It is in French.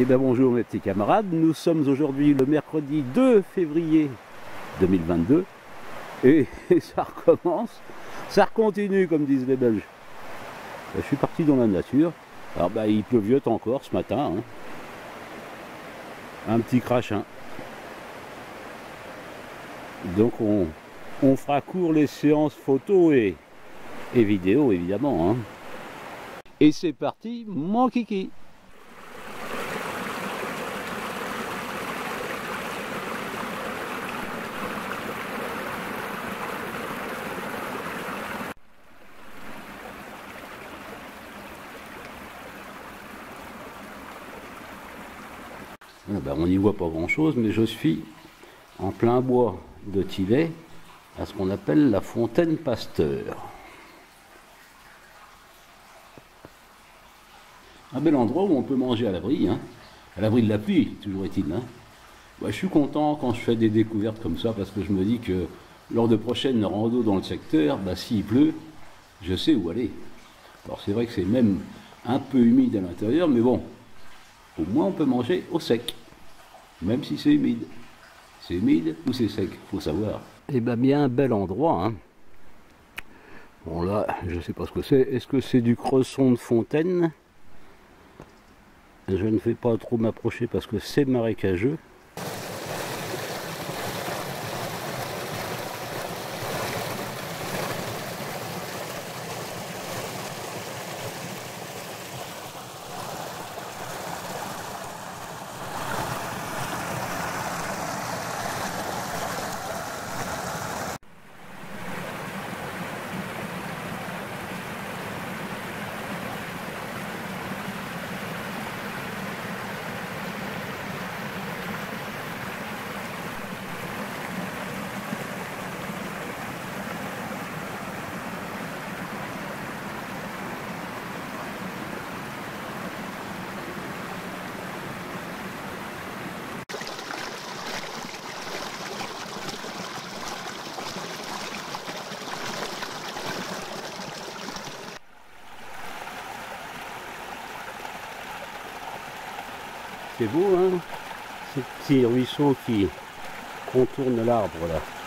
Eh bien bonjour mes petits camarades, nous sommes aujourd'hui le mercredi 2 février 2022 et ça recommence, ça recontinue comme disent les Belges. Je suis parti dans la nature, alors bah, il pleuviait encore ce matin, hein. Un petit crachin. Donc on fera court les séances photos et vidéos évidemment, hein. Et c'est parti mon kiki. Ben, on n'y voit pas grand chose, mais je suis en plein bois de Thivet, à ce qu'on appelle la Fontaine Pasteur. Un bel endroit où on peut manger à l'abri, hein, à l'abri de la pluie, toujours est-il. Hein. Ben, je suis content quand je fais des découvertes comme ça, parce que je me dis que lors de prochaines rando dans le secteur, ben, s'il pleut, je sais où aller. Alors c'est vrai que c'est même un peu humide à l'intérieur, mais bon, au moins on peut manger au sec. Même si c'est humide. C'est humide ou c'est sec, faut savoir. Eh bien, bien un bel endroit. Hein. Bon là, je ne sais pas ce que c'est. Est-ce que c'est du cresson de fontaine? Je ne vais pas trop m'approcher parce que c'est marécageux. C'est beau, hein, ces petits ruisseaux qui contournent l'arbre, là.